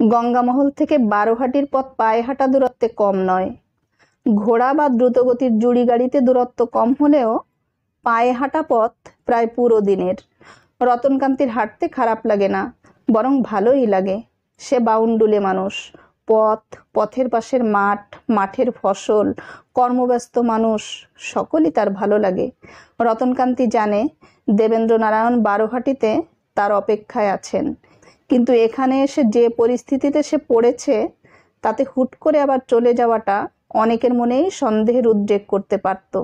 गंगामहल थेके बारोहाटीर पथ पाये हाँटा दूरत्वे कम नय। घोड़ा बा द्रुतगतिर जुड़ी गाड़ीते दूरत्व कम हलेओ पाये हाँटा पथ प्राय पुरो दिनेर। रतनकान्तिर हाटते खराप लागे ना, बरং भालोई लागे। से बाउंडुले मानुष, पथ, पथेर पाशेर माठ, माठेर फसल, कर्मव्यस्त मानुष सकलेई तार भालो लागे। रतनकान्ति जाने देवेंद्रनारायण बारोहाटीते तार अपेक्षाय आछेन, किन्तु एखाने एसे जे परिस्थितिते से पड़ेछे ताते हुट करे आबार चले जावाटा अनेकेर मनेई सन्देहेर उद्रेक करते पारतो।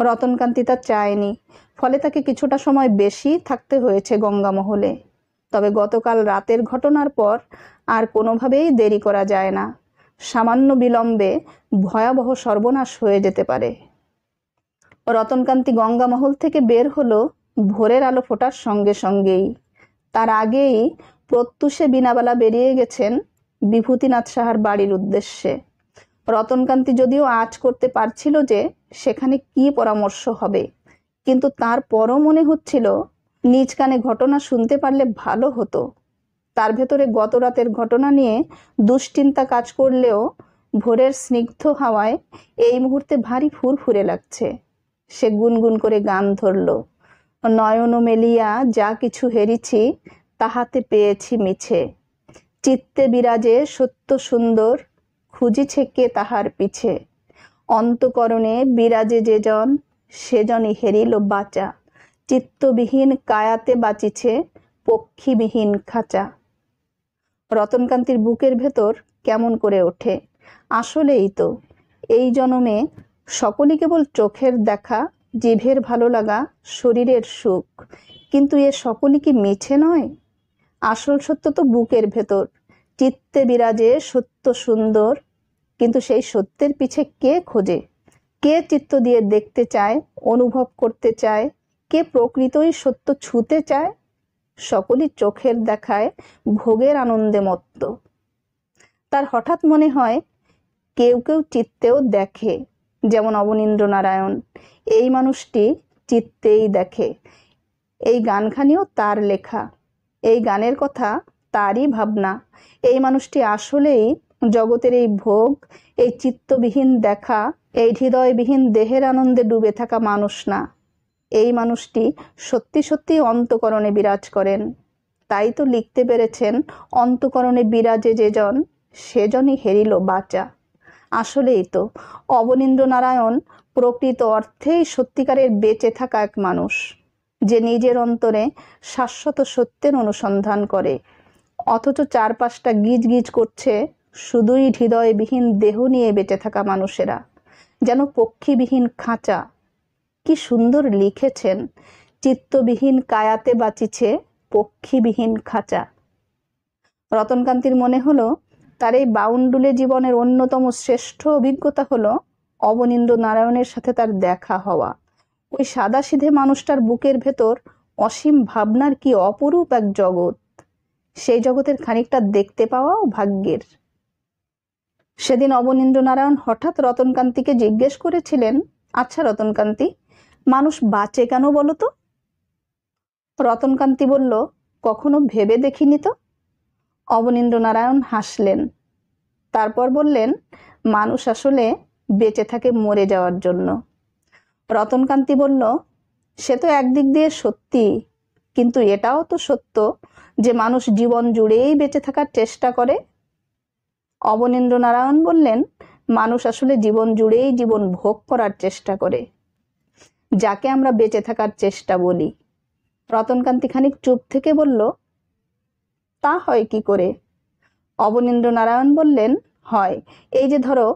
रतनकान्ति ता चायनि, फले ताके किछुटा समय बेशी थाकते हयेछे गंगामहले। तबे गतकाल रातेर घटनार पर आर कोनोभाबेई देरी करा जाय ना, सामान्य विलम्बे भयाबह सर्वनाश हये जेते पारे। रतनकान्ति गंगामहल थेके बेर हलो भोरेर आलो फोटार संगे संगेई। तार आगेई प्रत्युषे बिनाबेला बेरिये गेछेन विभूतिनाथ साहार बाड़ीर उद्देश्ये। रतनकान्ति जदिओ आज करते पारछिलो जे सेखाने कि परामर्श हबे, किन्तु तारपरও মনে হচ্ছিল নিজ কানে ঘটনা শুনতে পারলে ভালো হতো। তার ভেতরে গত রাতের ঘটনা নিয়ে দুশ্চিন্তা কাজ করলেও ভোরের স্নিগ্ধ হাওয়ায় এই মুহূর্তে ভারী ফুরফুরে লাগছে। সে গুনগুন করে গান ধরলো, নয়ন মেলিয়া যা কিছু হেরিছি তাহাতে পেয়েছি মিছে, চিত্তে বিরাজে সত্য সুন্দর খুঁজিছে কে তাহার পিছে, অন্তকরণে বিরাজে যেজন সেজনই হেরিল বাঁচা, চিত্তবিহীন কায়াতে বাঁচিছে পক্ষীবিহীন খাঁচা। রতনকান্তির বুকের ভেতর কেমন করে ওঠে, আসলেই তো এই জনমে সকলেই কেবল চোখের দেখা, জিভের ভালো লাগা, শরীরের সুখ, কিন্তু এ সকলই কি মিছে নয়? আসল সত্য তো বুকের ভেতর, চিত্তে বিরাজে সত্য সুন্দর, কিন্তু সেই সত্যের পিছে কে খোঁজে? কে চিত্ত দিয়ে দেখতে চায়, অনুভব করতে চায়? কে প্রকৃতই সত্য ছুঁতে চায়? সকলেই চোখের দেখায়, ভোগের আনন্দে মত্ত। তার হঠাৎ মনে হয় কেউ কেউ চিত্তেও দেখে, যেমন অবনীন্দ্রনারায়ণ। এই মানুষটি চিত্তেই দেখে। এই গানখানিও তার লেখা, এই গানের কথা তারই ভাবনা। এই মানুষটি আসলেই জগতের এই ভোগ, এই চিত্তবিহীন দেখা, এই হৃদয়বিহীন দেহের আনন্দে ডুবে থাকা মানুষ না। এই মানুষটি সত্যি সত্যি অন্তকরণে বিরাজ করেন, তাই তো লিখতে পেরেছেন অন্তকরণে বিরাজে যেজন সেজনই হেরিল বাঁচা। আসলেই তো অবনীন্দ্রনারায়ণ প্রকৃত অর্থেই সত্যিকারের বেঁচে থাকা এক মানুষ, যে নিজের অন্তরে শাশ্বত সত্যের অনুসন্ধান করে, অথচ চারপাশটা গিজ গিজ করছে শুধুই হৃদয়বিহীন দেহ নিয়ে বেঁচে থাকা মানুষেরা, যেন পক্ষীবিহীন খাঁচা। কি সুন্দর লিখেছেন, চিত্তবিহীন কায়াতে বাঁচিছে পক্ষীবিহীন খাঁচা। রতনকান্তির মনে হলো তার এই বাউন্ডুলে জীবনের অন্যতম শ্রেষ্ঠ অভিজ্ঞতা হলো অবনীন্দ্র নারায়ণের সাথে তার দেখা হওয়া। ওই সাদাসিধে মানুষটার বুকের ভেতর অসীম ভাবনার কি অপরূপ এক জগৎ, সেই জগতের খানিকটা দেখতে পাওয়াও ভাগ্যের। সেদিন অবনীন্দ্রনারায়ণ হঠাৎ রতনকান্তিকে জিজ্ঞেস করেছিলেন, আচ্ছা রতনকান্তি, মানুষ বাঁচে কেন বলো তো? রতনকান্তি বলল, কখনো ভেবে দেখিনি তো। অবনীন্দ্রনারায়ণ হাসলেন, তারপর বললেন, মানুষ আসলে বেঁচে থাকে মরে যাওয়ার জন্য। রতনকান্তি বলল, সে তো একদিক দিয়ে সত্যি, কিন্তু এটাও তো সত্য যে মানুষ জীবন জুড়েই বেঁচে থাকার চেষ্টা করে। অবনীন্দ্রনারায়ণ বললেন, মানুষ আসলে জীবন জুড়েই জীবন ভোগ করার চেষ্টা করে, যাকে আমরা বেঁচে থাকার চেষ্টা বলি। রতনকান্তি খানিক চুপ থেকে বলল, তা হয় কি করে? অবনীন্দ্রনারায়ণ বললেন, হয় এই যে ধরো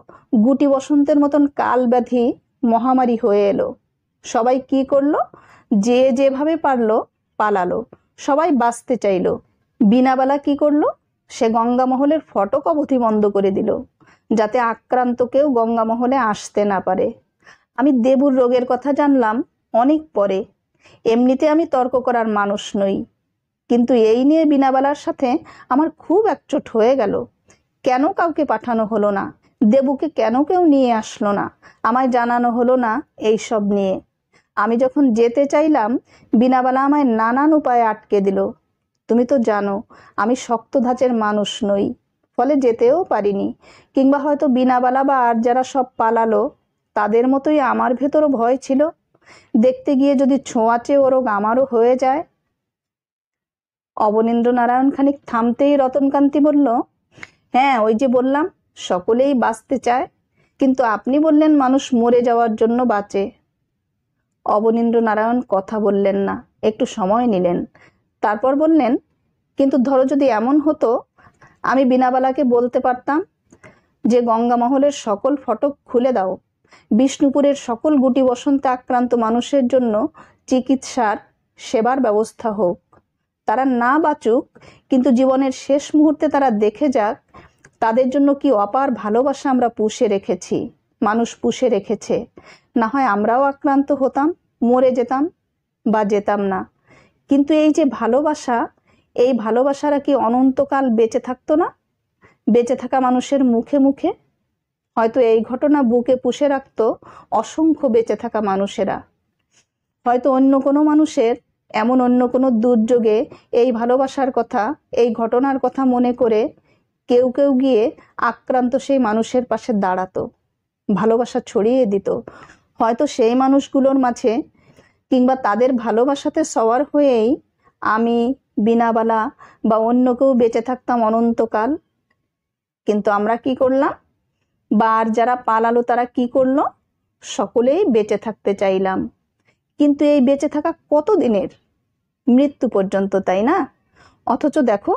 গুটি বসন্তের মতন কাল ব্যাধি মহামারী হয়ে এলো, সবাই কি করলো? যে যেভাবে পারলো পালালো, সবাই বাঁচতে চাইলো। বিনাবেলা কি করলো? সে গঙ্গামহলের ফটক অবধি বন্ধ করে দিল, যাতে আক্রান্ত কেউ গঙ্গামহলে আসতে না পারে। আমি দেবুর রোগের কথা জানলাম অনেক পরে, এমনিতে আমি তর্ক করার মানুষ নই, কিন্তু এই নিয়ে বিনাবেলার সাথে আমার খুব একচোট হয়ে গেল। কেন কাউকে পাঠানো হলো না? দেবুকে কেন কেউ নিয়ে আসলো না? আমায় জানানো হলো না? এইসব নিয়ে আমি যখন যেতে চাইলাম বিনাবেলা আমায় নানান উপায়ে আটকে দিল। তুমি তো জানো আমি শক্ত ধাঁচের মানুষ নই, फले जेतेও পারিনি। কিংবা হয়তো বিনাবালা বা আর যারা সব পালালো তাদের মতোই আমার ভেতরও ভয় ছিল, দেখতে গিয়ে যদি ছোঁয়াচে ওর আমারও হয়ে যায়। অবনীন্দ্রনারায়ণ খানিক থামতেই রতনকান্তি বলল, হ্যাঁ ওই যে বললাম সকলেই বাঁচতে চায়, কিন্তু আপনি বললেন মানুষ মরে যাওয়ার জন্য বাঁচে। অবনীন্দ্রনারায়ণ কথা বললেন না, একটু সময় নিলেন, তারপর বললেন, কিন্তু ধরো যদি এমন হতো আমি বিনাবালাকে বলতে পারতাম যে গঙ্গামহলের সকল ফটক খুলে দাও, বিষ্ণুপুরের সকল গুটি বসন্তে আক্রান্ত মানুষের জন্য চিকিৎসার সেবার ব্যবস্থা হোক, তারা না বাঁচুক কিন্তু জীবনের শেষ মুহূর্তে তারা দেখে যাক তাদের জন্য কি অপার ভালোবাসা আমরা পুষে রেখেছি, মানুষ পুষে রেখেছে, না হয় আমরাও আক্রান্ত হতাম, মরে যেতাম বা যেতাম না, কিন্তু এই যে ভালোবাসা, এই ভালোবাসারা কি অনন্তকাল বেঁচে থাকতো না, বেঁচে থাকা মানুষের মুখে মুখে? হয়তো এই ঘটনা বুকে পুষে রাখত অসংখ্য বেঁচে থাকা মানুষেরা, হয়তো অন্য কোনো মানুষের এমন অন্য কোনো দুর্যোগে এই ভালোবাসার কথা, এই ঘটনার কথা মনে করে কেউ কেউ গিয়ে আক্রান্ত সেই মানুষের পাশে দাঁড়াতো, ভালোবাসা ছড়িয়ে দিত, হয়তো সেই মানুষগুলোর মাঝে কিংবা তাদের ভালোবাসাতে সওয়ার হয়েই আমি, বিনাবালা বা অন্য কেউ বেঁচে থাকতাম অনন্তকাল। কিন্তু আমরা কি করলাম, বা আর যারা পালালো তারা কি করলো? সকলেই বেঁচে থাকতে চাইলাম, কিন্তু এই বেঁচে থাকা কতদিনের? মৃত্যু পর্যন্ত, তাই না? অথচ দেখো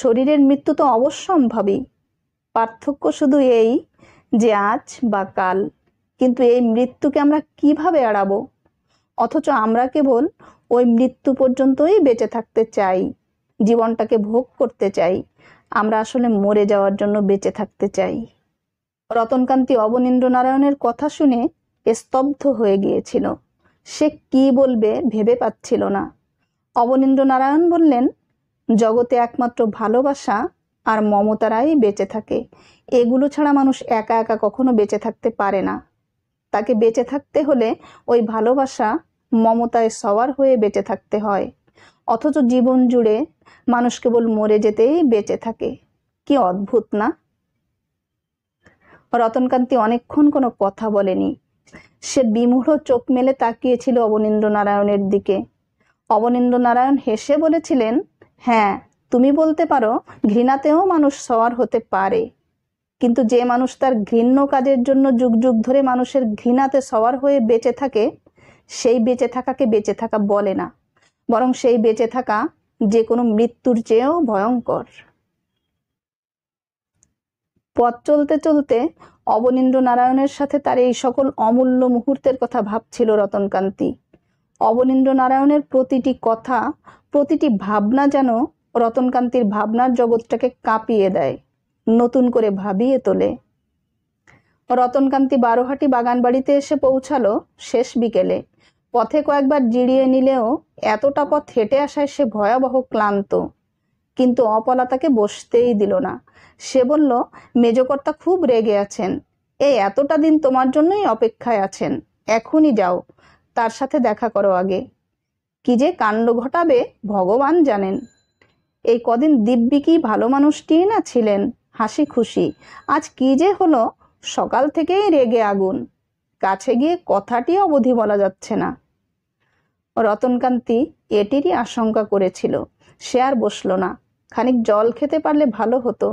শরীরের মৃত্যু তো অবশ্যম্ভাবী, পার্থক্য শুধু এই যে আজ বা কাল, কিন্তু এই মৃত্যুকে আমরা কিভাবে এড়াবো? অথচ আমরা কেবল ওই মৃত্যু পর্যন্তই বেঁচে থাকতে চাই, জীবনটাকে ভোগ করতে চাই, আমরা আসলে মরে যাওয়ার জন্য বেঁচে থাকতে চাই। রতনকান্তি অবনীন্দ্রনারায়ণের কথা শুনে স্তব্ধ হয়ে গিয়েছিল, সে কি বলবে ভেবে পাচ্ছিল না। অবনীন্দ্রনারায়ণ বললেন, জগতে একমাত্র ভালোবাসা আর মমতারাই বেঁচে থাকে, এগুলো ছাড়া মানুষ একা একা কখনো বেঁচে থাকতে পারে না, তাকে বেঁচে থাকতে হলে ওই ভালোবাসা মমতায় সওয়ার হয়ে বেঁচে থাকতে হয়। অথচ জীবন জুড়ে মানুষ কেবল মরে যেতেই বেঁচে থাকে, কি অদ্ভুত না? রতনকান্তি অনেকক্ষণ কোনো কথা বলেনি, সে বিমূঢ় চোখ মেলে তাকিয়েছিল অবনীন্দ্রনারায়ণের দিকে। অবনীন্দ্রনারায়ণ হেসে বলেছিলেন, হ্যাঁ তুমি বলতে পারো ঘৃণাতেও মানুষ সওয়ার হতে পারে, কিন্তু যে মানুষ তার ঘৃণ্য কাজের জন্য যুগ যুগ ধরে মানুষের ঘৃণাতে সওয়ার হয়ে বেঁচে থাকে, সেই বেঁচে থাকাকে বেঁচে থাকা বলে না, বরং সেই বেঁচে থাকা যে কোনো মৃত্যুর চেয়েও ভয়ঙ্কর। পথ চলতে চলতে অবনীন্দ্রনারায়ণের সাথে তার এই সকল অমূল্য মুহূর্তের কথা ভাবছিল রতনকান্তি। অবনীন্দ্রনারায়ণের প্রতিটি কথা, প্রতিটি ভাবনা যেন রতনকান্তির ভাবনার জগৎটাকে কাঁপিয়ে দেয়, নতুন করে ভাবিয়ে তোলে। রতনকান্তি বারোহাটি বাগানবাড়িতে এসে পৌঁছালো শেষ বিকেলে। পথে কয়েকবার জিরিয়ে নিলেও এতটা পথ হেঁটে আসায় সে ভয়াবহ ক্লান্ত, কিন্তু অপলা তাকে বসতেই দিল না। সে বলল, মেজকর্তা খুব রেগে আছেন, এই এতটা দিন তোমার জন্যই অপেক্ষায় আছেন, এখনই যাও, তার সাথে দেখা করো আগে। কি যে কাণ্ড ঘটাবে ভগবান জানেন। এই কদিন দিব্যি কি ভালো মানুষটি না ছিলেন, হাসি খুশি, আজ কি যে হলো, সকাল থেকেই রেগে আগুন, কাছে গিয়ে কথাটি অবধি বলা যাচ্ছে না। রতনকান্তি এটিরই আশঙ্কা করেছিল, সে আর বসল না, খানিক জল খেতে পারলে ভালো হতো,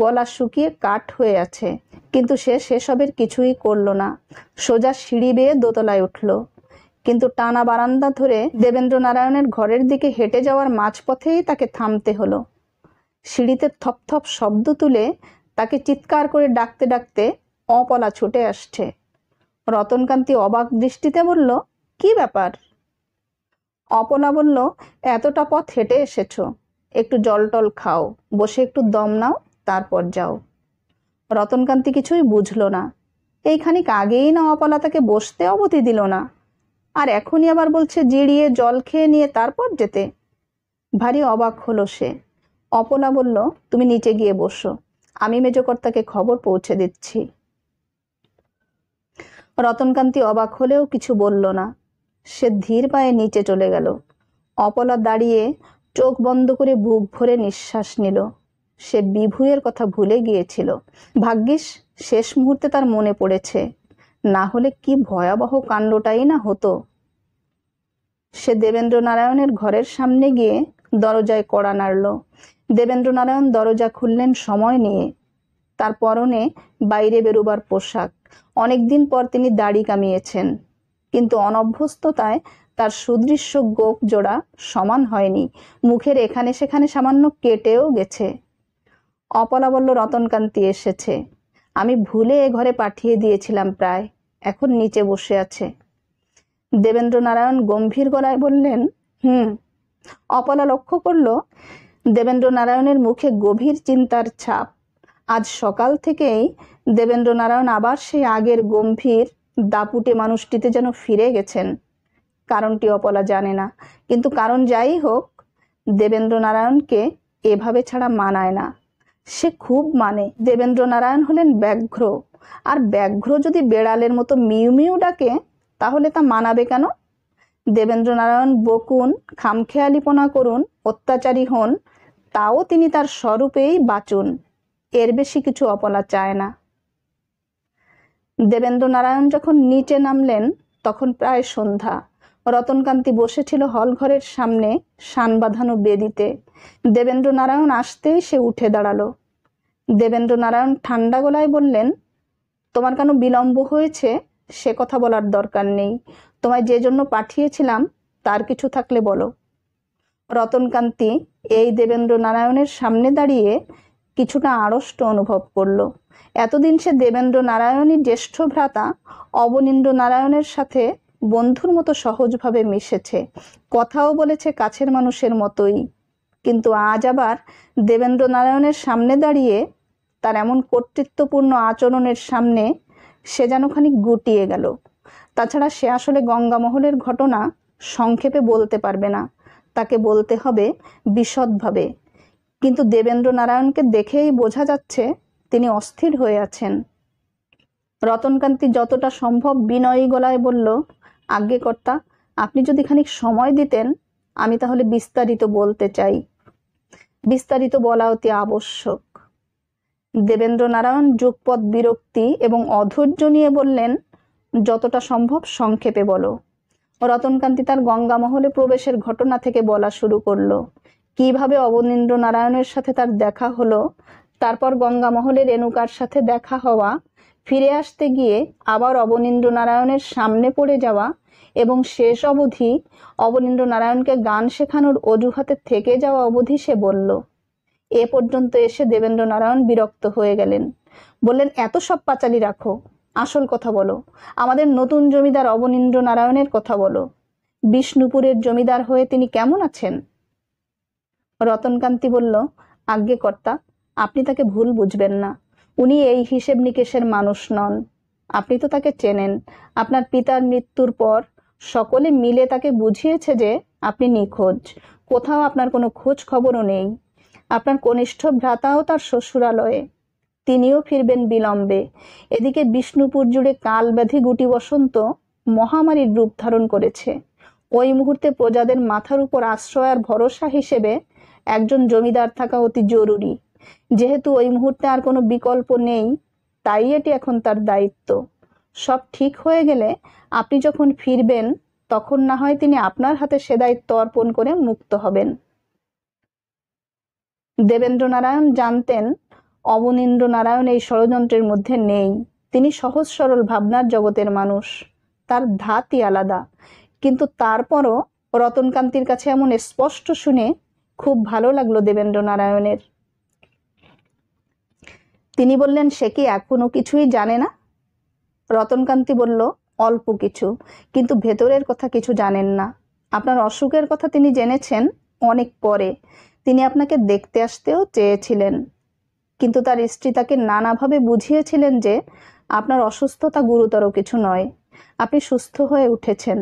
গলা শুকিয়ে কাঠ হয়ে আছে, কিন্তু সে সেসবের কিছুই করল না। সোজা সিঁড়ি বেয়ে দোতলায় উঠল, কিন্তু টানা বারান্দা ধরে দেবেন্দ্রনারায়ণের ঘরের দিকে হেঁটে যাওয়ার মাঝপথেই তাকে থামতে হলো। সিঁড়িতে থপথপ শব্দ তুলে তাকে চিৎকার করে ডাকতে ডাকতে অপলা ছুটে আসছে। রতনকান্তি অবাক দৃষ্টিতে বলল, কি ব্যাপার? অপলা বলল, এতটা পথ হেঁটে এসেছ, একটু জল টল খাও, বসে একটু দম নাও, তারপর যাও। রতনকান্তি কিছুই বুঝল না, এই খানিক আগেই না অপলা তাকে বসতে অবধি দিল না, আর এখনই আবার বলছে জিরিয়ে জল খেয়ে নিয়ে তারপর যেতে। ভারী অবাক হলো সে। অপলা বলল, তুমি নিচে গিয়ে বসো, আমি মেজকর্তাকে খবর পৌঁছে দিচ্ছি। রতনকান্তি অবাক হলেও কিছু বলল না, সে ধীর পায়ে নিচে চলে গেল। অপলা দাঁড়িয়ে চোখ বন্ধ করে বুক ভরে নিঃশ্বাস নিল। से বিভুয়ের কথা ভুলে গিয়েছিল। ভাগ্যিস শেষ মুহূর্তে তার মনে পড়েছে, না হলে কি ভয়াবহ কাণ্ডটাই না হতো। সে দেবেন্দ্র নারায়ণের ঘরের সামনে গিয়ে দরজায় কড়া নাড়ল। দেবেন্দ্র নারায়ণ দরজা খুললেন সময় নিয়ে। তার পরনে বাইরে বেরোবার পোশাক, অনেকদিন পর তিনি দাড়ি কামিয়েছেন, কিন্তু অনভ্যস্ততায় তার সুদৃশ্য গোপ জোড়া সমান হয়নি, মুখের এখানে সেখানে সামান্য কেটেও গেছে। অপলা বলল, রতনকান্তি এসেছে, আমি ভুলে এ ঘরে পাঠিয়ে দিয়েছিলাম প্রায়, এখন নিচে বসে আছে। দেবেন্দ্র নারায়ণ গম্ভীর গলায় বললেন, হুম। অপলা লক্ষ্য করল দেবেন্দ্র নারায়ণের মুখে গভীর চিন্তার ছাপ। আজ সকাল থেকেই দেবেন্দ্র নারায়ণ আবার সেই আগের গম্ভীর দাপুটে মানুষটিতে যেন ফিরে গেছেন। কারণটি অপলা জানে না, কিন্তু কারণ যাই হোক, দেবেন্দ্র নারায়ণকে এভাবে ছাড়া মানায় না। সে খুব মানে। দেবেন্দ্র নারায়ণ হলেন ব্যাঘ্র, আর ব্যাঘ্র যদি বেড়ালের মতো মিউ মিউ ডাকে তাহলে তা মানাবে কেন? দেবেন্দ্র নারায়ণ বকুন, খামখেয়ালিপনা করুন, অত্যাচারী হন, তাও তিনি তার স্বরূপেই বাঁচুন, এর বেশি কিছু অপলা চায় না। দেবেন্দ্র নারায়ণ যখন নিচে নামলেন তখন প্রায় সন্ধ্যা। রতনকান্তি বসেছিল হলঘরের সামনে শান বাঁধানো বেদিতে। দেবেন্দ্র নারায়ণ আসতেই সে উঠে দাঁড়ালো। দেবেন্দ্র নারায়ণ ঠান্ডা গলায় বললেন, তোমার কেন বিলম্ব হয়েছে সে কথা বলার দরকার নেই, তোমায় যে জন্য পাঠিয়েছিলাম তার কিছু থাকলে বলো। রতনকান্তি এই দেবেন্দ্র নারায়ণের সামনে দাঁড়িয়ে কিছুটা আড়ষ্ট অনুভব করলো। এতদিন সে দেবেন্দ্র নারায়ণই জ্যেষ্ঠ ভ্রাতা অবনীন্দ্র নারায়ণের সাথে বন্ধুর মতো সহজভাবে মিশেছে, কথাও বলেছে কাছের মানুষের মতোই, কিন্তু আজ আবার দেবেন্দ্র নারায়ণের সামনে দাঁড়িয়ে তার এমন কর্তৃত্বপূর্ণ আচরণের সামনে সে যেন খানিক গুটিয়ে গেল। তাছাড়া সে আসলে গঙ্গামহলের ঘটনা সংক্ষেপে বলতে পারবে না, তাকে বলতে হবে বিশদভাবে। কিন্তু দেবেন্দ্র নারায়ণকে দেখেই বোঝা যাচ্ছে তিনি অস্থির হয়ে আছেন। রতনকান্তি যতটা সম্ভব বিনয়ী গলায় বলল, আজ্ঞেকর্তা, আপনি যদি খানিক সময় দিতেন আমি তাহলে বিস্তারিত বলতে চাই। বিস্তারিত বলা অতি আবশ্যক। দেবেন্দ্র নারায়ণ যুগপৎ বিরক্তি এবং অধৈর্য নিয়ে বললেন, যতটা সম্ভব সংক্ষেপে বলো। রতনকান্তি তার গঙ্গামহলে প্রবেশের ঘটনা থেকে বলা শুরু করলো, কিভাবে অবনীন্দ্র নারায়ণের সাথে তার দেখা হলো, তারপর গঙ্গামহলে রেণুকার সাথে দেখা হওয়া, ফিরে আসতে গিয়ে আবার অবনীন্দ্র নারায়ণের সামনে পড়ে যাওয়া এবং শেষ অবধি অবনীন্দ্র নারায়ণকে গান শেখানোর অজুহাতে থেকে যাওয়া অবধি সে বলল। এ পর্যন্ত এসে দেবেন্দ্র নারায়ণ বিরক্ত হয়ে গেলেন, বললেন, এত সব পাঁচালি রাখো, আসল কথা বলো। আমাদের নতুন জমিদার অবনীন্দ্র নারায়ণের কথা বলো, বিষ্ণুপুরের জমিদার হয়ে তিনি কেমন আছেন? রতনকান্তি বলল, আজ্ঞেকর্তা, আপনি তাকে ভুল বুঝবেন না, উনি এই হিসেব নিকেশের মানুষ নন, আপনি তো তাকে চেনেন। আপনার পিতার মৃত্যুর পর সকলে মিলে তাকে বুঝিয়েছে যে আপনি নিখোঁজ, কোথাও আপনার কোনো খোঁজ খবরও নেই। আপনার কনিষ্ঠ ভ্রাতাও তার শ্বশুরালয়ে, তিনিও ফিরবেন বিলম্বে। এদিকে বিষ্ণুপুর জুড়ে কালব্যাধি গুটি বসন্ত মহামারীর রূপ ধারণ করেছে। ওই মুহূর্তে প্রজাদের মাথার উপর আশ্রয় আর ভরসা হিসেবে একজন জমিদার থাকা অতি জরুরি। যেহেতু ওই মুহূর্তে আর কোনো বিকল্প নেই, তাই এটি এখন তার দায়িত্ব। সব ঠিক হয়ে গেলে আপনি যখন ফিরবেন তখন না হয় তিনি আপনার হাতে সে দায়িত্ব অর্পণ করে মুক্ত হবেন। দেবেন্দ্র নারায়ণ জানতেন অবনীন্দ্র নারায়ণ এই ষড়যন্ত্রের মধ্যে নেই। তিনি সহজ সরল ভাবনার জগতের মানুষ, তার ধাতই আলাদা। কিন্তু তারপরও রতনকান্তির কাছে এমন স্পষ্ট শুনে খুব ভালো লাগলো দেবেন্দ্র নারায়ণের। তিনি বললেন, সে কি এখনো কিছুই জানে না? রতনকান্তি বলল, অল্প কিছু, কিন্তু ভেতরের কথা কিছু জানেন না। আপনার অসুখের কথা তিনি জেনেছেন অনেক পরে, তিনি আপনাকে দেখতে আসতেও চেয়েছিলেন, কিন্তু তার স্ত্রী তাকে নানাভাবে বুঝিয়েছিলেন যে আপনার অসুস্থতা গুরুতর কিছু নয়, আপনি সুস্থ হয়ে উঠেছেন,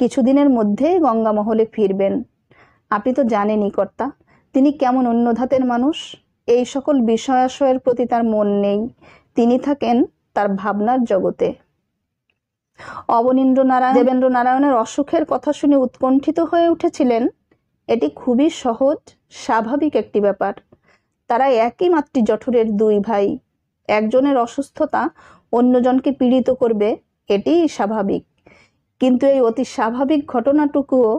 কিছুদিনের মধ্যেই গঙ্গামহলে ফিরবেন। আপনি তো জানেনই কর্তা, তিনি কেমন অন্য ধাতের মানুষ, এই সকল বিষয়াশয়ের প্রতি তার মন নেই, তিনি থাকেন তার ভাবনার জগতে। অবনীন্দ্র নারায়ণ দেবেন্দ্র নারায়ণের অসুখের কথা শুনে উৎকণ্ঠিত হয়ে উঠেছিলেন। এটি খুবই সহজ স্বাভাবিক একটি ব্যাপার। তারা একই মাতৃজঠরের দুই ভাই। একজনের অসুস্থতা অন্যজনকে পীড়িত করবে, এটিই স্বাভাবিক। কিন্তু এই অতি স্বাভাবিক ঘটনাটুকুও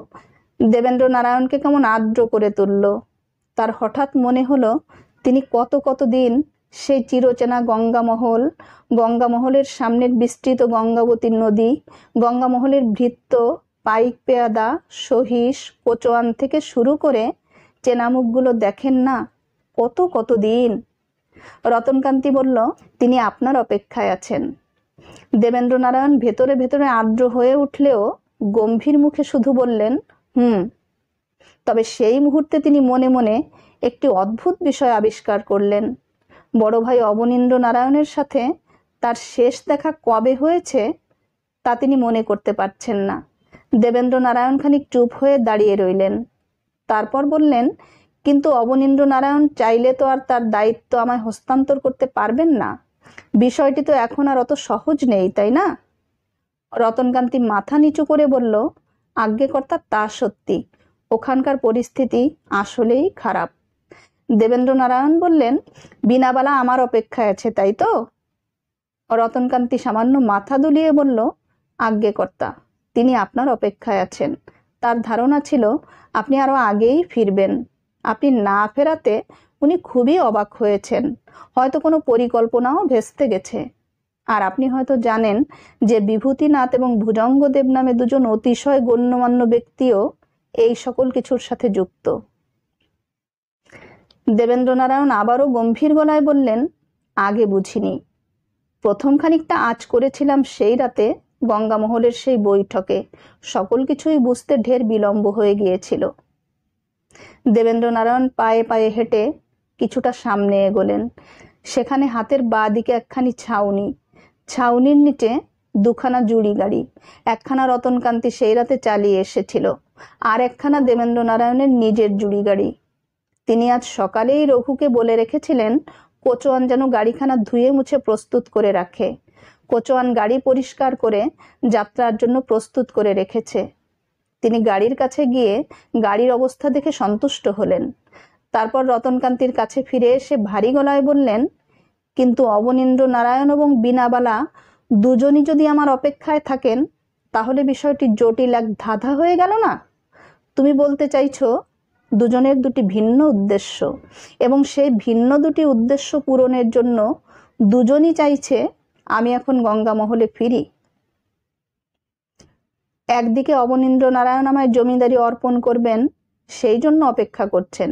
দেবেন্দ্র নারায়ণকে কেমন আদ্র করে তুলল। তার হঠাৎ মনে হলো তিনি কত কত দিন সেই চিরচেনা গঙ্গামহল, গঙ্গামহলের সামনের বিস্তৃত গঙ্গাবতী নদী, গঙ্গামহলের ভৃত্য, পাইক পেয়াদা, সহিস, কোচোয়ান থেকে শুরু করে চেনামুখগুলো দেখেন না, কত কত দিন। রতনকান্তি বলল, তিনি আপনার অপেক্ষায় আছেন। দেবেন্দ্রনারায়ণ ভেতরে ভেতরে আদ্র হয়ে উঠলেও গম্ভীর মুখে শুধু বললেন, হুম। তবে সেই মুহূর্তে তিনি মনে মনে একটি অদ্ভুত বিষয় আবিষ্কার করলেন। বড় ভাই অবনীন্দ্র নারায়ণের সাথে তার শেষ দেখা কবে হয়েছে তা তিনি মনে করতে পারছেন না। দেবেন্দ্র নারায়ণ খানিক চুপ হয়ে দাঁড়িয়ে রইলেন। তারপর বললেন, কিন্তু অবনীন্দ্র নারায়ণ চাইলে তো আর তার দায়িত্ব আমায় হস্তান্তর করতে পারবেন না। বিষয়টি তো এখন আর অত সহজ নেই, তাই না? রতনকান্তি মাথা নিচু করে বলল, আজ্ঞেকর্তা, তা সত্যি। ওখানকার পরিস্থিতি আসলেই খারাপ। দেবেন্দ্র নারায়ণ বললেন, বীণাবালা আমার অপেক্ষায় আছে, তাই তো? রতনকান্তি সামান্য মাথা দুলিয়ে বলল, আজ্ঞেকর্তা, তিনি আপনার অপেক্ষায় আছেন। তার ধারণা ছিল আপনি আরো আগেই ফিরবেন। আপনি না ফেরাতে উনি খুবই অবাক হয়েছেন। হয়তো কোনো পরিকল্পনাও ভেস্তে গেছে। আর আপনি হয়তো জানেন যে বিভূতিনাথ এবং ভুজঙ্গদেব নামে দুজন অতিশয় গণ্যমান্য ব্যক্তিও এই সকল কিছুর সাথে যুক্ত। দেবেন্দ্রনারায়ণ আবারও গম্ভীর গলায় বললেন, আগে বুঝিনি। প্রথম খানিকটা আঁচ করেছিলাম সেই রাতে গঙ্গামহলের সেই বৈঠকে। সকল কিছুই বুঝতে ঢের বিলম্ব হয়ে গিয়েছিল। দেবেন্দ্রনারায়ণ পায়ে পায়ে হেঁটে কিছুটা সামনে এগোলেন। সেখানে হাতের বাঁ দিকে একখানি ছাউনি, ছাউনির নিচে দুখানা জুড়ি গাড়ি। একখানা রতনকান্তি সেই রাতে চালিয়ে এসেছিল, আর একখানা দেবেন্দ্রনারায়ণের নিজের জুড়ি গাড়ি। তিনি আজ সকালেই রঘুকে বলে রেখেছিলেন কোচোয়ান যেন গাড়িখানা ধুয়ে মুছে প্রস্তুত করে রাখে। কোচোয়ান গাড়ি পরিষ্কার করে যাত্রার জন্য প্রস্তুত করে রেখেছে। তিনি গাড়ির কাছে গিয়ে গাড়ির অবস্থা দেখে সন্তুষ্ট হলেন। তারপর রতনকান্তির কাছে ফিরে এসে ভারী গলায় বললেন, কিন্তু অবনীন্দ্র নারায়ণ এবং বীণাবালা দুজনই যদি আমার অপেক্ষায় থাকেন, তাহলে বিষয়টি জটিল এক ধাঁধা হয়ে গেল না? তুমি বলতে চাইছো দুজনের দুটি ভিন্ন উদ্দেশ্য, এবং সেই ভিন্ন দুটি উদ্দেশ্য পূরণের জন্য দুজনই চাইছে আমি এখন গঙ্গামহলে ফিরি। একদিকে অবনীন্দ্র নারায়ণ আমায় জমিদারি অর্পণ করবেন, সেই জন্য অপেক্ষা করছেন।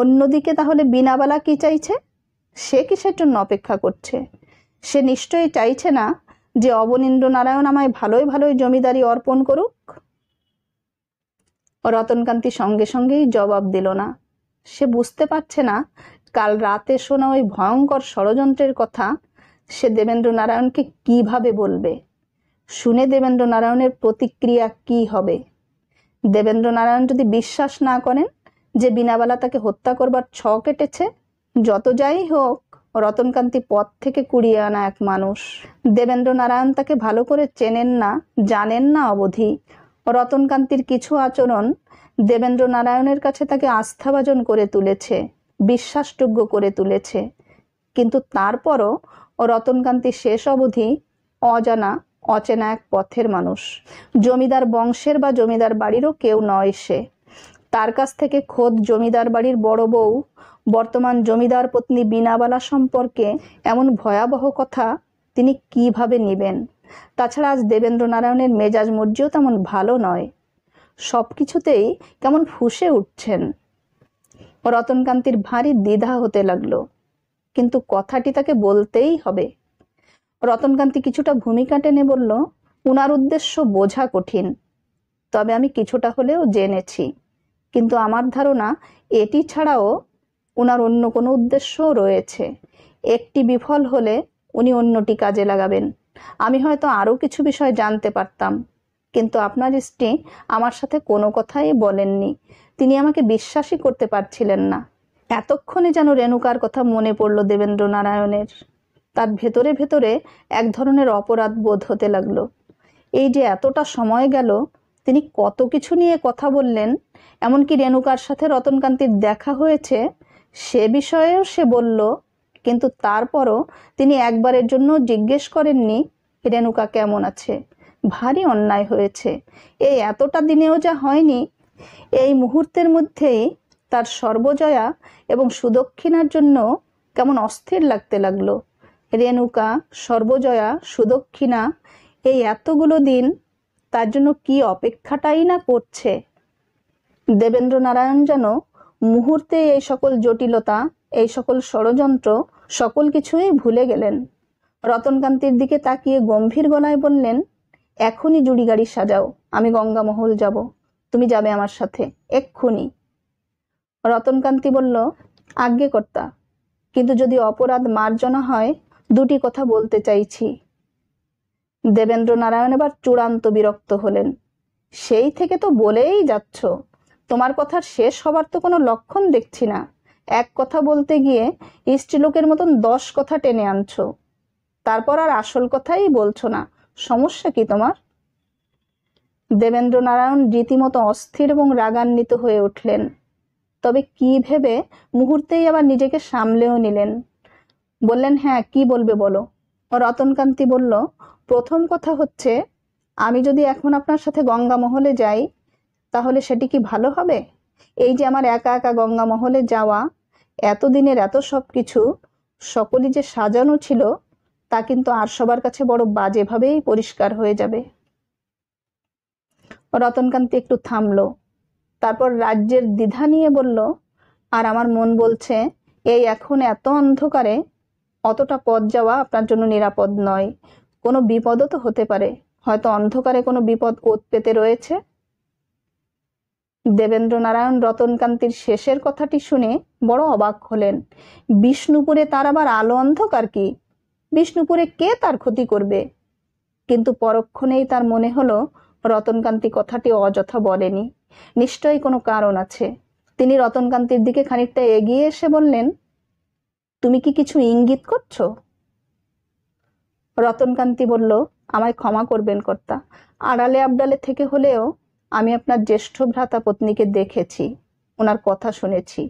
অন্যদিকে তাহলে বীণাবালা কি চাইছে? সে কিসের জন্য অপেক্ষা করছে? সে নিশ্চয়ই চাইছে না যে অবনীন্দ্র নারায়ণ আমায় ভালোই ভালোই জমিদারি অর্পণ করুক। রতনকান্তি সঙ্গে সঙ্গেই জবাব দিল না। সে বুঝতে পারছে না কাল রাতে শোনা ওই ভয়ঙ্কর ষড়যন্ত্রের কথা সে দেবেন্দ্র নারায়ণকে কিভাবে বলবে, শুনে দেবেন্দ্র নারায়ণের প্রতিক্রিয়া কি হবে। দেবেন্দ্র নারায়ণ যদি বিশ্বাস না করেন যে বীণাবালা তাকে হত্যা করবার ছক কেটেছে, যত যাই হোক রতনকান্তি পথ থেকে কুড়িয়ে আনা এক মানুষ। দেবেন্দ্র নারায়ণ তাকে ভালো করে চেনেন না, জানেন না অবধি। রতনকান্তির কিছু আচরণ দেবেন্দ্র নারায়ণের কাছে তাকে আস্থাভাজন করে তুলেছে, বিশ্বাসযোগ্য করে তুলেছে। কিন্তু তারপরও রতনকান্তি শেষ অবধি অজানা, অচেনা এক পথের মানুষ। জমিদার বংশের বা জমিদার বাড়িরও কেউ নয় সে। তার কাছ থেকে খোদ জমিদার বাড়ির বড় বউ, বর্তমান জমিদার পত্নী বীণাবালা সম্পর্কে এমন ভয়াবহ কথা তিনি কিভাবে নেবেন? তাছাড়া আজ দেবেন্দ্র নারায়ণের মেজাজ মর্জিও তেমন ভালো নয়। সবকিছুতেই কেমন ফুঁসে উঠছেন। রতনকান্তির ভারী দ্বিধা হতে লাগলো, কিন্তু কথাটি তাকে বলতেই হবে। রতনকান্তি কিছুটা ভূমিকা টেনে বলল, উনার উদ্দেশ্য বোঝা কঠিন, তবে আমি কিছুটা হলেও জেনেছি। কিন্তু আমার ধারণা এটি ছাড়াও উনার অন্য কোনো উদ্দেশ্যও রয়েছে। একটি বিফল হলে উনি অন্যটি কাজে লাগাবেন। আমি হয়তো আরও কিছু বিষয় জানতে পারতাম, কিন্তু আপনার স্ত্রী আমার সাথে কোনো কথাই বলেননি। তিনি আমাকে বিশ্বাসই করতে পারছিলেন না। এতক্ষণে যেন রেণুকার কথা মনে পড়ল দেবেন্দ্র নারায়ণের। তার ভেতরে ভেতরে এক ধরনের অপরাধ বোধ হতে লাগলো। এই যে এতটা সময় গেল তিনি কত কিছু নিয়ে কথা বললেন, এমনকি রেণুকার সাথে রতনকান্তির দেখা হয়েছে से विषयेও से बोल्लो किन्तु तारपरो तिनी एकबारेर जोन्नो जिज्ञेस करेननि रेणुका केमन आछे। भारी अन्याय हयेछे, एई एतोटा दिनेও जा हयनि। एई मुहूर्तेर मध्येई तार सर्वजया एबं सुदक्षिणार जोन्नो केमन अस्थिर लागते लागलो। रेणुका सर्वजया सुदक्षिणा এই এতগুলো দিন তার জন্য কি অপেক্ষাটাই না করছে। দেবেন্দ্র নারায়ণ যেন মুহূর্তে এই সকল জটিলতা, এই সকল ষড়যন্ত্র, সকল কিছুই ভুলে গেলেন। রতনকান্তির দিকে তাকিয়ে গম্ভীর গলায় বললেন, এখনই জুড়ি গাড়ি সাজাও, আমি গঙ্গামহল যাব, তুমি যাবে আমার সাথে এক্ষুনি। রতনকান্তি বলল, আজ্ঞে কর্তা, কিন্তু যদি অপরাধ মার্জনা হয় দুটি কথা বলতে চাইছি। দেবেন্দ্র নারায়ণ এবার চূড়ান্ত বিরক্ত হলেন। সেই থেকে তো বলেই যাচ্ছ, তোমার কথার শেষ হবার তো কোনো লক্ষণ দেখছি না। এক কথা বলতে গিয়ে স্ত্রীলোকের মতন 10 কথা টেনে আনছো, তারপর আর আসল কথাই বলছো না, সমস্যা কি তোমার? দেবেন্দ্র নারায়ণ রীতিমতো অস্থির এবং রাগান্বিত হয়ে উঠলেন। তবে কি ভেবে মুহূর্তেই আবার নিজেকে সামলেও নিলেন। বললেন, হ্যাঁ কি বলবে বলো। রতনকান্তি বলল, প্রথম কথা হচ্ছে, আমি যদি এখন আপনার সাথে গঙ্গামহলে যাই তাহলে সেটি কি ভালো হবে? এই যে আমার একা একা গঙ্গামহলে যাওয়া, এতদিনের এত সব কিছু সকলই যে সাজানো ছিল তা কিন্তু আর সবার কাছে বড় বাজেভাবেই পরিষ্কার হয়ে যাবে। রতনকান্তি একটু থামলো, তারপর রাজ্যের দ্বিধা নিয়ে বলল, আর আমার মন বলছে এই এখন এত অন্ধকারে অতটা পথ যাওয়া আপনার জন্য নিরাপদ নয়, কোনো বিপদও তো হতে পারে, হয়তো অন্ধকারে কোনো বিপদ ওত পেতে রয়েছে। দেবেন্দ্র নারায়ণ রতনকান্তির শেষের কথাটি শুনে বড় অবাক হলেন। বিষ্ণুপুরে তার আবার আলো অন্ধকার কি? বিষ্ণুপুরে কে তার ক্ষতি করবে? কিন্তু পরক্ষণেই তার মনে হলো রতনকান্তি কথাটি অযথা বলেনি, নিশ্চয়ই কোনো কারণ আছে। তিনি রতনকান্তির দিকে খানিকটা এগিয়ে এসে বললেন, তুমি কি কিছু ইঙ্গিত করছো? রতনকান্তি বলল, আমায় ক্ষমা করবেন কর্তা, আড়ালে আবডালে থেকে হলেও আমি আপনার জ্যেষ্ঠ ভ্রাতা পত্নীকে দেখেছি, ওনার কথা শুনেছি,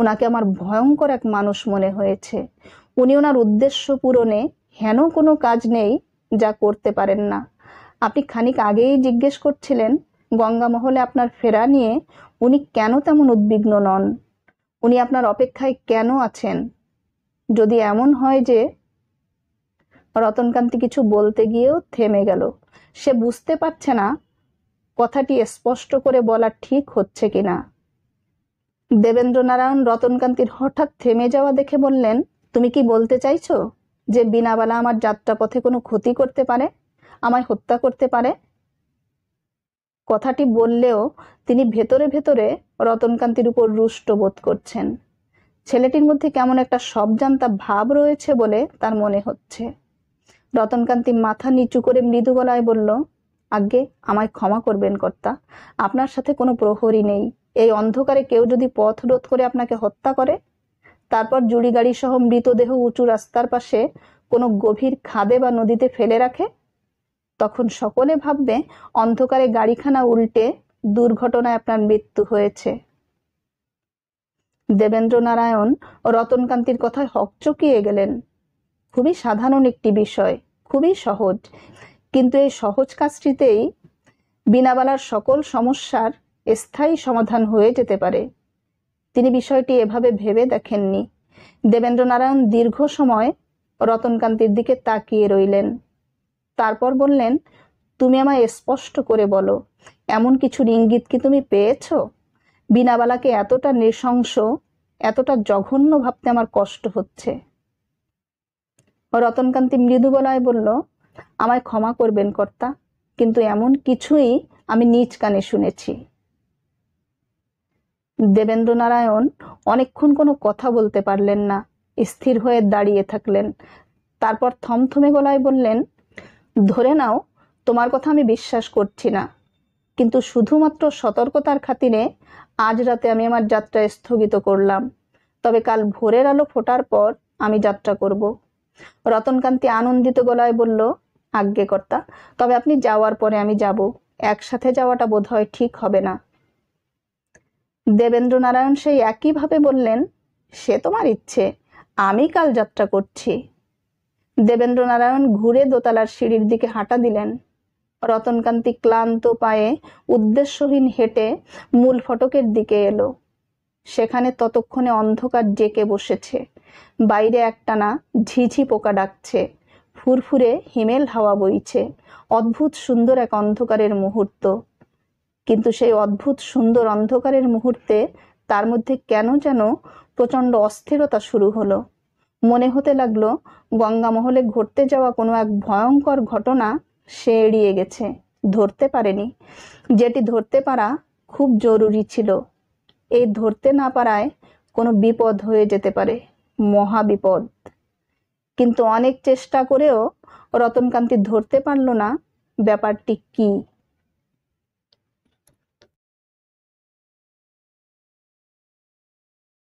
ওনাকে আমার ভয়ঙ্কর এক মানুষ মনে হয়েছে। উনি ওনার উদ্দেশ্য পূরণে হেন কোনো কাজ নেই যা করতে পারেন না। আপনি খানিক আগেই জিজ্ঞেস করছিলেন গঙ্গামহলে আপনার ফেরা নিয়ে উনি কেন তেমন উদ্বিগ্ন নন, উনি আপনার অপেক্ষায় কেন আছেন। যদি এমন হয় যে রতনকান্তি কিছু বলতে গিয়েও থেমে গেল। সে বুঝতে পারছে না কথাটি স্পষ্ট করে বলা ঠিক হচ্ছে কিনা। দেবেন্দ্র নারায়ণ রতনকান্তির হঠাৎ থেমে যাওয়া দেখে বললেন, তুমি কি বলতে চাইছো যে বিনাবালা আমার যাত্রা পথে কোনো ক্ষতি করতে পারে, আমায় হত্যা করতে পারে? কথাটি বললেও তিনি ভেতরে ভেতরে রতনকান্তির উপর রুষ্ট বোধ করছেন। ছেলেটির মধ্যে কেমন একটা সবজান্তা ভাব রয়েছে বলে তার মনে হচ্ছে। রতনকান্তি মাথা নিচু করে মৃদু গলায় বলল, আজ্ঞে আমায় ক্ষমা করবেন কর্তা, আপনার সাথে কোনো প্রহরী নেই, এই অন্ধকারে কেউ যদি পথ রোধ করে আপনাকে হত্যা করে, তারপর জুড়ি গাড়ি সহ মৃতদেহ উঁচু রাস্তার পাশে কোনো গভীর খাদে বা নদীতে ফেলে রাখে, তখন সকলে ভাববে অন্ধকারে গাড়িখানা উল্টে দুর্ঘটনায় আপনার মৃত্যু হয়েছে। দেবেন্দ্র নারায়ণ রতনকান্তির কথায় হকচকিয়ে গেলেন। খুবই সাধারণ একটি বিষয়, খুবই সহজ, কিন্তু এই সহজ কাজটিতেই বিনাবালার সকল সমস্যার স্থায়ী সমাধান হয়ে যেতে পারে। তিনি বিষয়টি এভাবে ভেবে দেখেননি। দেবেন্দ্র নারায়ণ দীর্ঘ সময় রতনকান্তির দিকে তাকিয়ে রইলেন, তারপর বললেন, তুমি আমায় স্পষ্ট করে বলো, এমন কিছু ইঙ্গিত কি তুমি পেয়েছো? বিনাবালাকে এতটা নৃশংস, এতটা জঘন্য ভাবতে আমার কষ্ট হচ্ছে। রতনকান্তি মৃদু গলায় বলল, আমায় ক্ষমা করবেন কর্তা, কিন্তু এমন কিছুই আমি নিজ কানে শুনেছি। দেবেন্দ্র নারায়ণ অনেকক্ষণ কোনো কথা বলতে পারলেন না, স্থির হয়ে দাঁড়িয়ে থাকলেন। তারপর থমথমে গলায় বললেন, ধরে নাও তোমার কথা আমি বিশ্বাস করছি না, কিন্তু শুধুমাত্র সতর্কতার খাতিরে আজ রাতে আমি আমার যাত্রা স্থগিত করলাম, তবে কাল ভোরের আলো ফোটার পর আমি যাত্রা করব। রতনকান্তি আনন্দিত গলায় বলল, আজ্ঞে কর্তা, তবে আপনি যাওয়ার পরে আমি যাব, একসাথে যাওয়াটা বোধহয় ঠিক হবে না। দেবেন্দ্র নারায়ণ সেই একইভাবে বললেন, से तुम्हार इच्छे आमी काल यात्रा करछि। देवेंद्रनारायण घुरे दोतलार सीढ़िर दिके हाँटा दिलेन। रतनकान्ति क्लान्त पाये उद्देश्यहीन हेटे मूल फटकेर दिके एलो। सेखाने ततक्षणे अंधकार डेके बसेछे। बाइरे एकटाना झिझि पोका डाकछे। फुरफुरे हिमेल हावा बইছে। अद्भुत सुंदर एक अंधकारेर मुहूर्त। किन्तु सेई अद्भुत सुंदर अंधकारेर मुहूर्ते तार मध्ये केन जेन प्रचंड अस्थिरता शुरू हलो। मने होते लागलो गंगा महले घटते जावा कोनो एक भयंकर घटना से एड़िए गेछे, धरते पारेनी। जेटी धरते पारा खूब जरूरी छिलो। एई धरते ना पाराय कोनो विपद हये जेते पारे, महा विपद। किन्तु अनेक चेष्टा करेओ रतनकान्ति धरते पारलो ना ब्यापारटी की।